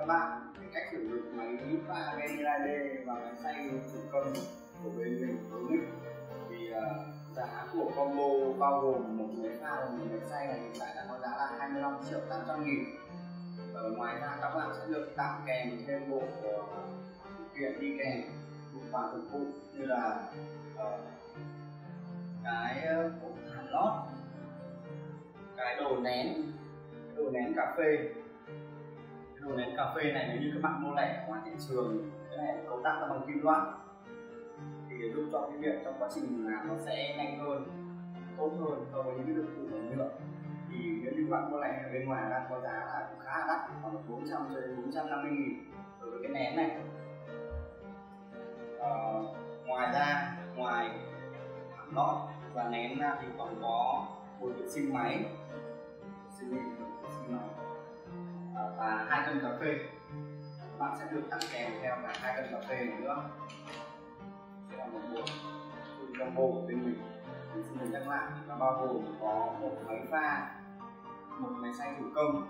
các bạn về cách sử dụng máy pha Gemilai và máy xay thủ công của bên mình với mình. Thì giá của combo bao gồm một máy pha và một máy xay này hiện tại đã có giá là 25.800.000. Ngoài ra các bạn sẽ được tặng kèm thêm bộ phụ kiện đi kèm, một vài dụng cụ như là cái ống hàn lót, cái đồ nén cà phê. Đồ nén cà phê này nếu như các bạn mua lẻ ở ngoài thị trường, cái này cấu tạo ra bằng kim loại thì giúp cho cái việc trong quá trình làm nó sẽ nhanh hơn, tốt hơn so với những cái dụng cụ bằng nhựa. Thì nếu như các bạn mua lẻ ở bên ngoài đang có giá là cũng khá là đắt, khoảng 400 đến 450.000 đối với cái nén này. Ngoài ra, ngoài hàn lót và nén ra thì còn có bộ vệ sinh máy và 2 cân cà phê. Bạn sẽ được tặng kèm theo cả 2 cân cà phê nữa. Sẽ là một bộ combo của bên mình. Thì xin được nhắc lại, nó bao gồm có một máy pha, một máy xay thủ công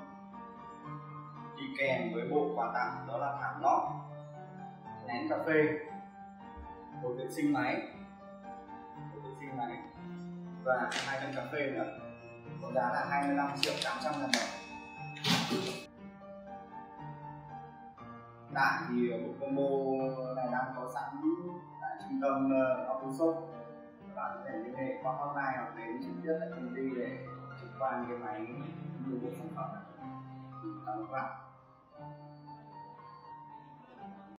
đi kèm với bộ quà tặng đó là hàn lót, nén cà phê, bộ vệ sinh máy và 2 cân cà phê nữa, có giá là 25.800.000 đồng. Đạn thì bộ combo này đang có sẵn tại trung tâm BOSCH. Các bạn có thể liên hệ qua hotline hoặc đến trực tiếp tại công ty để trực quan cái máy mua bộ sản phẩm này. Cảm ơn các bạn.